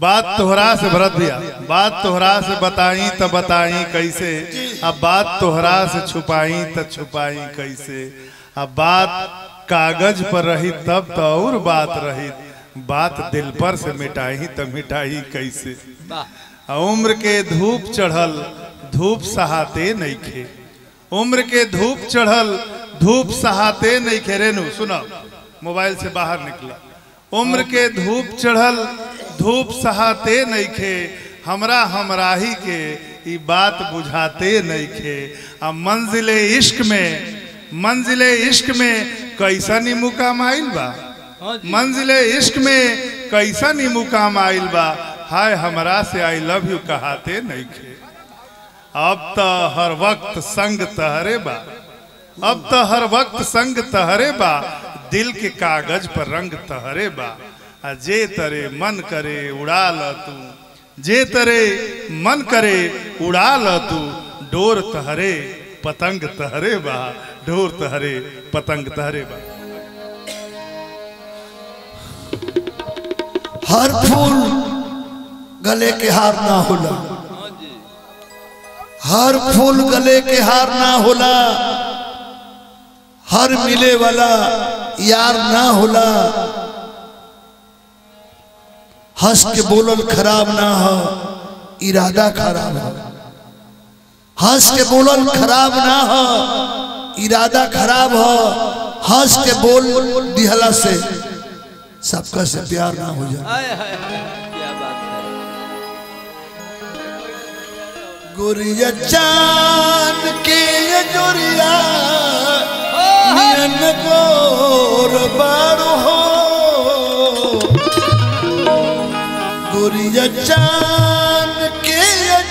बात तोहरा से भरत दिया, बात तोहरा से बताई तो बताई कैसे, अब बात तोहरा से छुपाई तो छुपाई कैसे, अब बात कागज पर रही तब तो और बात रही, बात दिल पर से मिटाई तो मिटाई कैसे। उम्र के धूप चढ़ल धूप सहाते नहीं खे, उम्र के धूप चढ़ल धूप सहाते नहीं खे। रेनू सुनो, मोबाइल से बाहर निकला। उम्र के धूप चढ़ल धूप सहाते नहीं खे, हमरा हमराही के ये बात बुझाते नहीं खे। अब मंजिले इश्क में कैसा नी मुकाम आइल बा, मंजिले इश्क में कैसा नी मुकाम आइल बा, हाय हमरा से आई लव यू कहते नहीं खे। अब तो हर वक्त संग तहरे बा, अब तो हर वक्त संग तहरे बा, दिल के कागज पर रंग तहरे बा। जे तरे मन करे उड़ा ल तू, जे तरे मन करे उड़ा ल तू, डोर तहरे पतंग तहरे बा, डोर तहरे पतंग तहरे बा। हर फूल गले के हार ना होला, हर फूल गले के हार ना होला, हर मिले वाला यार ना होला, हंस के बोलल खराब ना हो इरादा खराब हो, हंस के बोलल खराब ना हो इरादा खराब हो, हंस के बोल दिहला से सबका से प्यार ना हो जाए। गोरिया चांद के जोरिया गोर बारो हो, गोरिया चांद के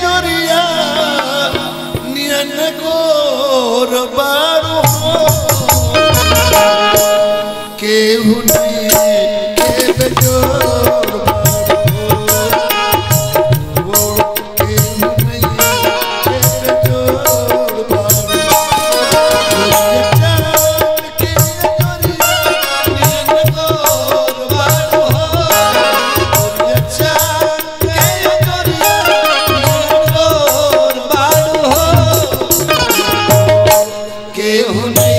जोरिया नियन गोर बारो हो, केहू नहीं के बेजोर के हुनी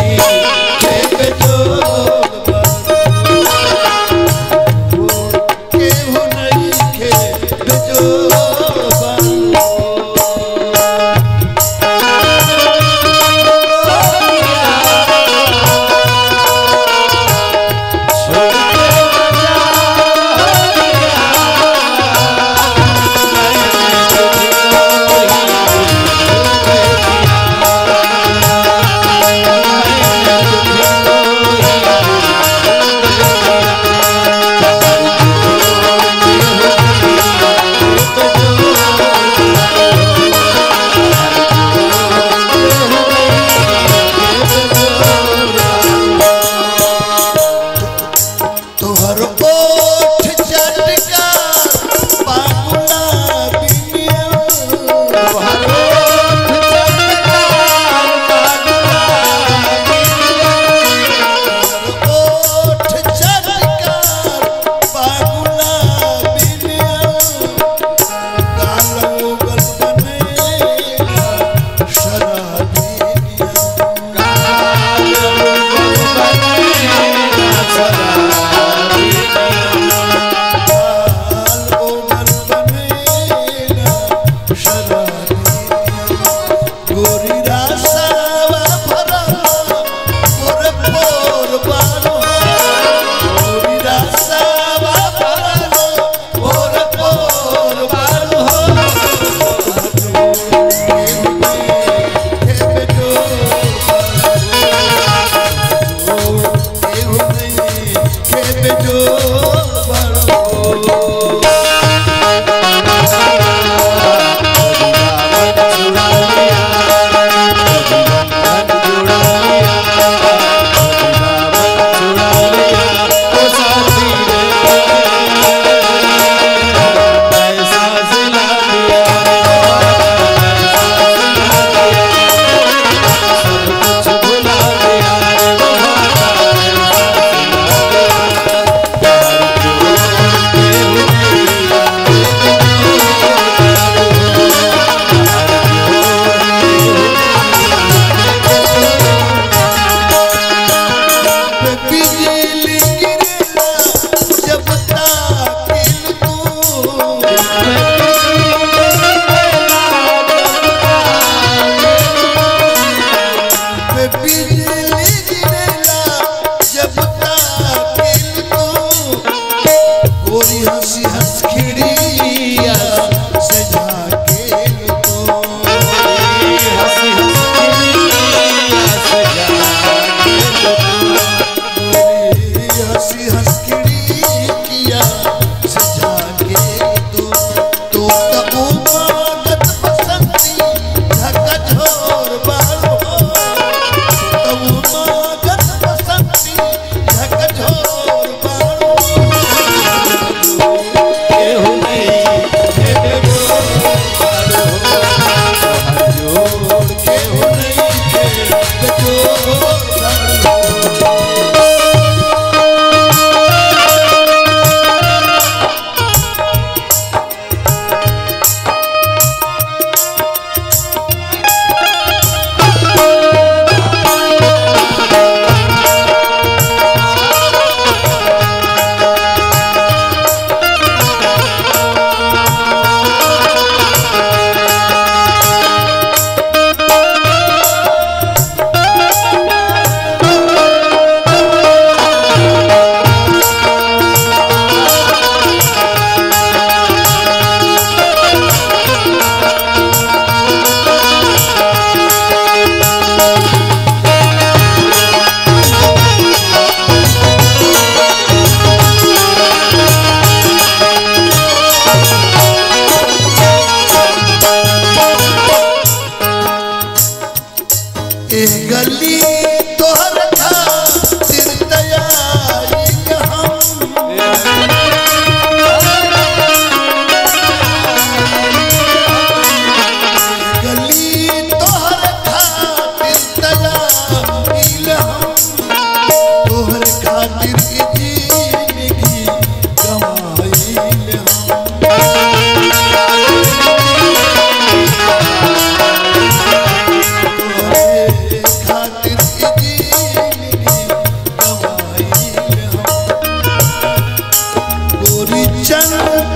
के बेजोड़ बारो चल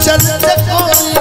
चल चल